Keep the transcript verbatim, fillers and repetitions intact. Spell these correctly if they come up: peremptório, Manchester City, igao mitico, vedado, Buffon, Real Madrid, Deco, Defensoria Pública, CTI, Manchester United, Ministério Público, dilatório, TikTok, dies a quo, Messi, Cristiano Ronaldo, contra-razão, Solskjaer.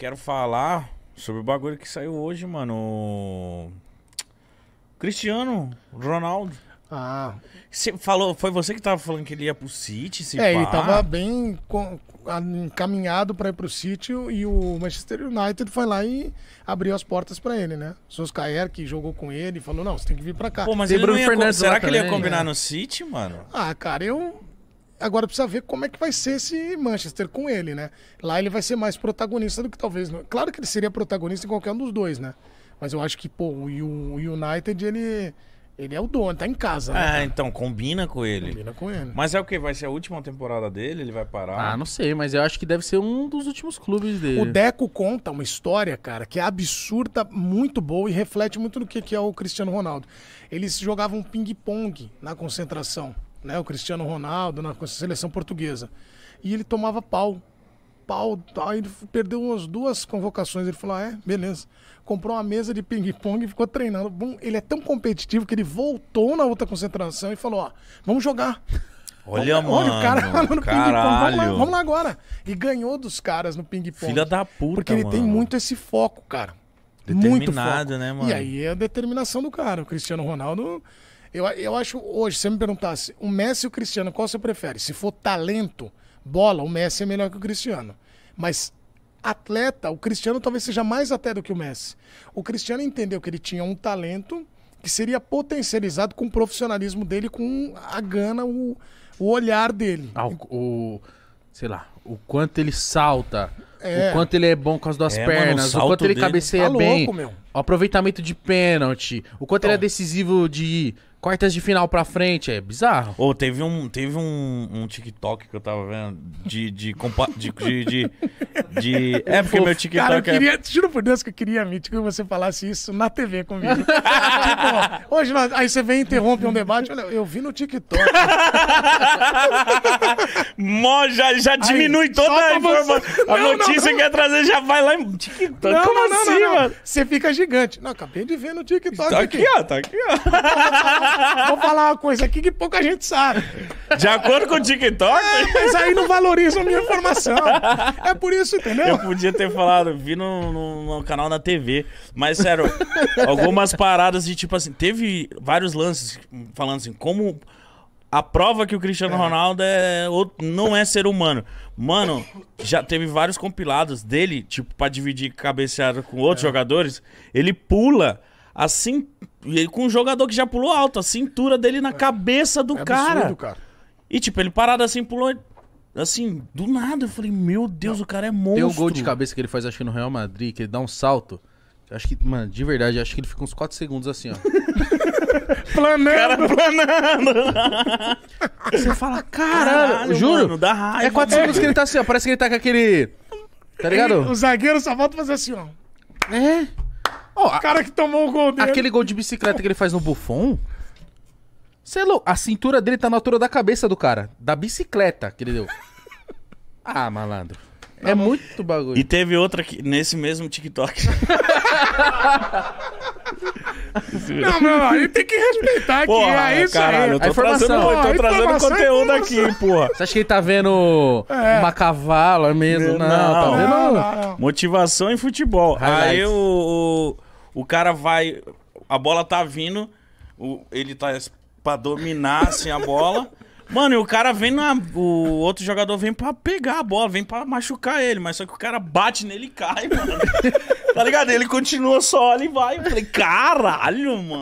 Quero falar sobre o bagulho que saiu hoje, mano. Cristiano Ronaldo. Ah. Você falou, foi você que tava falando que ele ia pro City? Se é, pá. Ele tava bem encaminhado pra ir pro City e o Manchester United foi lá e abriu as portas pra ele, né? O Solskjaer, que jogou com ele, falou, não, você tem que vir pra cá. Pô, mas ele não ia, será que ele ia combinar no City, mano? Ah, cara, eu... Agora precisa ver como é que vai ser esse Manchester com ele, né? Lá ele vai ser mais protagonista do que talvez... Claro que ele seria protagonista em qualquer um dos dois, né? Mas eu acho que, pô, o United, ele... Ele é o dono, tá em casa. Né? É, então, combina com ele. Combina com ele. Mas é o quê? Vai ser a última temporada dele? Ele vai parar? Ah, não sei, mas eu acho que deve ser um dos últimos clubes dele. O Deco conta uma história, cara, que é absurda, muito boa e reflete muito no que, que é o Cristiano Ronaldo. Eles jogavam ping-pong na concentração, né? O Cristiano Ronaldo na seleção portuguesa. E ele tomava pau. Pau, tal. Ele perdeu umas duas convocações. Ele falou, ah, é, beleza. Comprou uma mesa de ping-pong e ficou treinando. Bom, ele é tão competitivo que ele voltou na outra concentração e falou, ó, vamos jogar. Olha, vamos, mano. Olha o cara lá no ping-pong. Vamos lá, vamos lá agora. E ganhou dos caras no ping-pong. Filha da puta, porque ele, mano, tem muito esse foco, cara. Determinado, muito foco, né, mano? E aí é a determinação do cara. O Cristiano Ronaldo... Eu, eu acho, hoje, se você me perguntasse, o Messi e o Cristiano, qual você prefere? Se for talento, bola, o Messi é melhor que o Cristiano. Mas... atleta, o Cristiano talvez seja mais até do que o Messi. O Cristiano entendeu que ele tinha um talento que seria potencializado com o profissionalismo dele, com a gana, o, o olhar dele. Ah, o, o, sei lá, o quanto ele salta, é. o quanto ele é bom com as duas é, pernas, mano, o, o quanto ele dele. cabeceia tá bem, louco, meu. o aproveitamento de pênalti, o quanto então. ele é decisivo de quartas de final pra frente, é bizarro. Ô, oh, teve, um, teve um, um TikTok que eu tava vendo de... de, compa de, de, de, de... É porque Pô, meu TikTok cara, eu queria, é... Juro por Deus que eu queria, Mítico, que você falasse isso na T V comigo. Tipo, ó, hoje nós... Aí você vem e interrompe um debate, olha, eu vi no TikTok. Mó, já, já diminui aí, toda a informação. A não, notícia não, não. que ia trazer já vai lá em TikTok. Não, Como não, não, assim, não, mano? Você fica gigante. Não, acabei de ver no TikTok. Tá aqui, aqui. ó, tá aqui, ó. Vou falar uma coisa aqui que pouca gente sabe. De acordo com o TikTok? É, mas aí não valorizam a minha informação. É por isso, entendeu? Eu podia ter falado, vi no, no, no canal da T V. Mas, sério, algumas paradas de tipo assim... Teve vários lances falando assim, como a prova que o Cristiano é. Ronaldo é, não é ser humano. Mano, já teve vários compilados dele, tipo, pra dividir cabeceada com outros é. jogadores. Ele pula... Assim, ele com um jogador que já pulou alto, a cintura dele na é. cabeça do é cara. Absurdo, cara. E tipo, ele parado assim, pulou assim, do nada. Eu falei, meu Deus, não. o cara é monstro. Tem um gol de cabeça que ele faz, acho que no Real Madrid, que ele dá um salto. Acho que, mano, de verdade, acho que ele fica uns quatro segundos assim, ó. Planando, cara, planando. Você fala, caralho, caralho juro. Mano, dá raiva, é quatro segundos que ele tá assim, ó. Parece que ele tá com aquele... Tá ligado? Ele, o zagueiro só volta a fazer assim, ó. É... Oh, o cara que tomou o gol dele. Aquele gol de bicicleta que ele faz no Buffon. Sei lá, a cintura dele tá na altura da cabeça do cara. Da bicicleta que ele deu. Ah, malandro. É não, muito bagulho. E teve outra que, nesse mesmo TikTok. Não, meu, ele tem que respeitar aqui. Porra, é isso caralho, aí. Eu tô trazendo, ó, eu tô trazendo conteúdo aqui, porra. Você acha que ele tá vendo é. uma cavala mesmo? Não, não, tá vendo? Não, não. Motivação em futebol. Highlights. Aí o, o, o cara vai... A bola tá vindo, o, ele tá pra dominar assim a bola... Mano, e o cara vem na... O outro jogador vem pra pegar a bola, vem pra machucar ele, mas só que o cara bate nele e cai, mano. Tá ligado? Ele continua só, olha e vai. Eu falei, caralho, mano.